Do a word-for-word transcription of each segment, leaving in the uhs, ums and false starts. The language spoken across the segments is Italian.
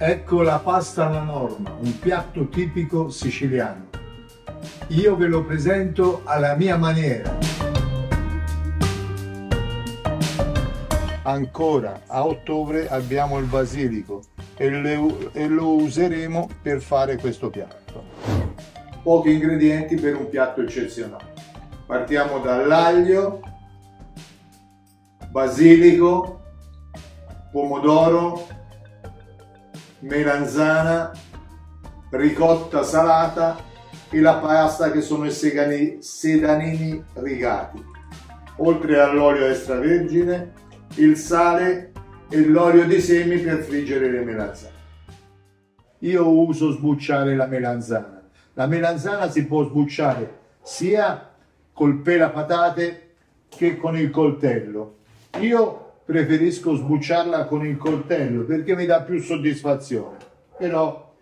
Ecco la pasta alla norma, un piatto tipico siciliano. Io ve lo presento alla mia maniera. Ancora, a ottobre abbiamo il basilico e, le, e lo useremo per fare questo piatto. Pochi ingredienti per un piatto eccezionale. Partiamo dall'aglio, basilico, pomodoro, melanzana, ricotta salata e la pasta che sono i segani, sedanini rigati, oltre all'olio extravergine, il sale e l'olio di semi per friggere le melanzane. Io uso sbucciare la melanzana. La melanzana si può sbucciare sia col pelapatate che con il coltello. Io preferisco sbucciarla con il coltello perché mi dà più soddisfazione, però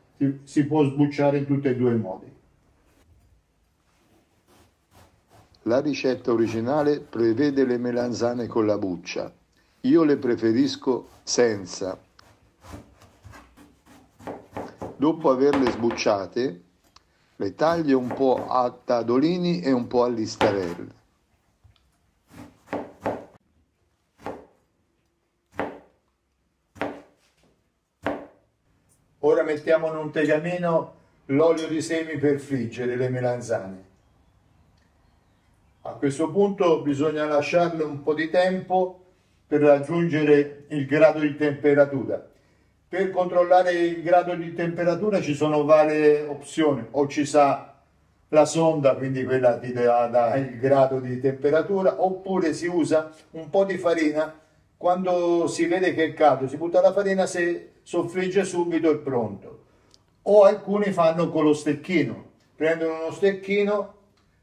si può sbucciare in tutti e due i modi. La ricetta originale prevede le melanzane con la buccia, io le preferisco senza. Dopo averle sbucciate, le taglio un po' a tadolini e un po' a listarelle. Ora mettiamo in un tegamino l'olio di semi per friggere le melanzane. A questo punto bisogna lasciarle un po' di tempo per raggiungere il grado di temperatura. Per controllare il grado di temperatura ci sono varie opzioni, o ci sa la sonda, quindi quella ti dà il grado di temperatura, oppure si usa un po' di farina. Quando si vede che è caldo si butta la farina, se soffrigge subito è pronto. O alcuni fanno con lo stecchino, prendono uno stecchino,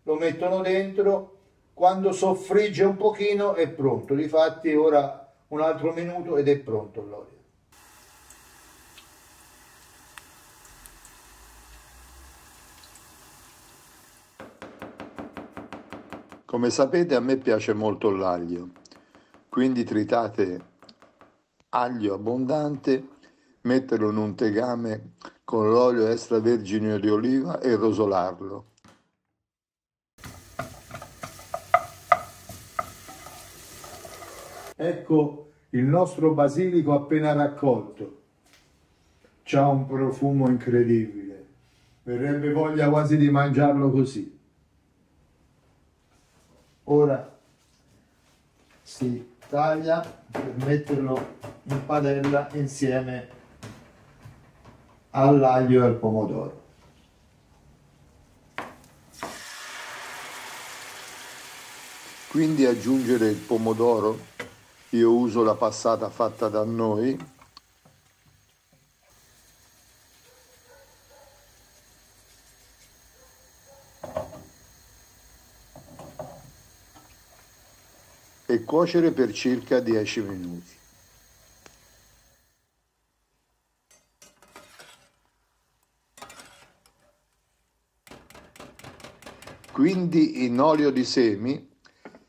lo mettono dentro, quando soffrigge un pochino è pronto. Difatti ora un altro minuto ed è pronto l'olio. Come sapete a me piace molto l'aglio. Quindi tritate aglio abbondante, metterlo in un tegame con l'olio extravergine di oliva e rosolarlo. Ecco il nostro basilico appena raccolto. C'ha un profumo incredibile, verrebbe voglia quasi di mangiarlo così. Ora si taglia per metterlo in padella insieme all'aglio e al pomodoro. Quindi aggiungere il pomodoro, io uso la passata fatta da noi. E cuocere per circa dieci minuti. Quindi in olio di semi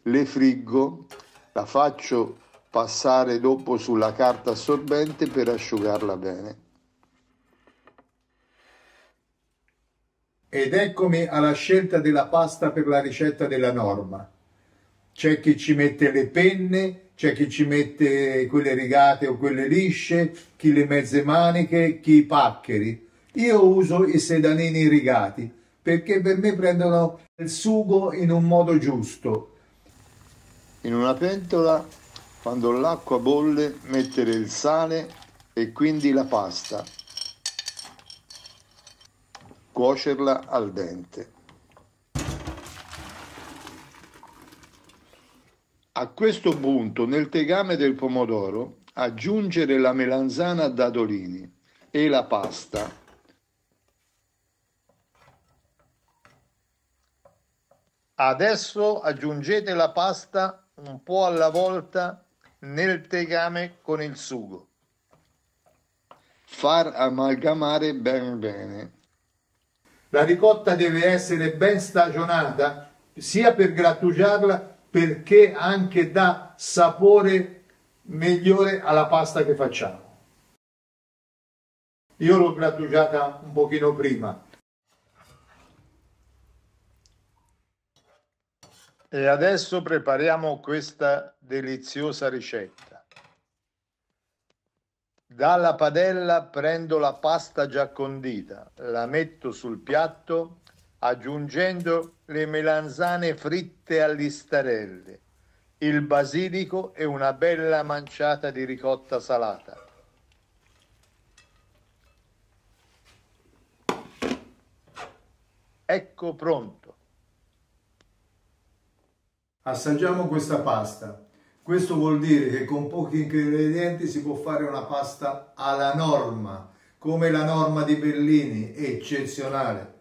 le friggo, la faccio passare dopo sulla carta assorbente per asciugarla bene. Ed eccomi alla scelta della pasta per la ricetta della norma. C'è chi ci mette le penne, c'è chi ci mette quelle rigate o quelle lisce, chi le mezze maniche, chi i paccheri. Io uso i sedanini rigati perché per me prendono il sugo in un modo giusto. In una pentola, quando l'acqua bolle, mettere il sale e quindi la pasta. Cuocerla al dente. A questo punto, nel tegame del pomodoro, aggiungere la melanzana a dadolini e la pasta. Adesso aggiungete la pasta un po' alla volta nel tegame con il sugo. Far amalgamare ben bene. La ricotta deve essere ben stagionata, sia per grattugiarla, perché anche dà sapore migliore alla pasta che facciamo. Io l'ho grattugiata un pochino prima. E adesso prepariamo questa deliziosa ricetta. Dalla padella prendo la pasta già condita, la metto sul piatto aggiungendo le melanzane fritte a listarelle, il basilico e una bella manciata di ricotta salata. Ecco pronto. Assaggiamo questa pasta. Questo vuol dire che con pochi ingredienti si può fare una pasta alla norma, come la norma di Bellini, eccezionale.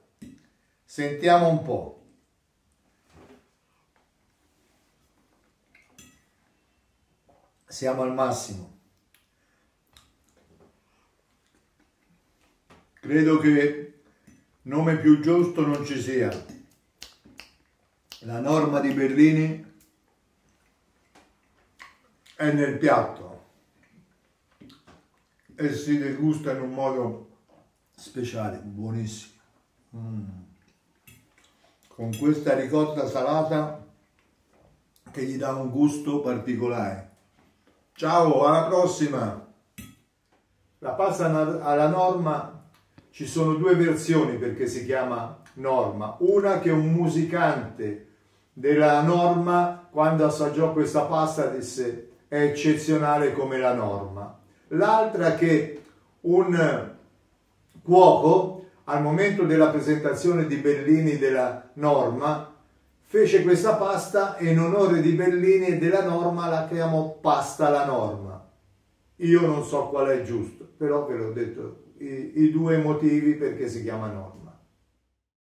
Sentiamo un po'. Siamo al massimo. Credo che nome più giusto non ci sia. La norma di Bellini è nel piatto e si degusta in un modo speciale, buonissimo. Mm. Con questa ricotta salata che gli dà un gusto particolare. Ciao, alla prossima! La pasta alla norma, ci sono due versioni perché si chiama norma. Una che un musicante della norma, quando assaggiò questa pasta, disse è eccezionale come la norma. L'altra che un cuoco al momento della presentazione di Bellini della norma fece questa pasta e in onore di Bellini e della norma la chiamò pasta alla norma. Io non so qual è giusto, però ve l'ho detto i, i due motivi perché si chiama norma.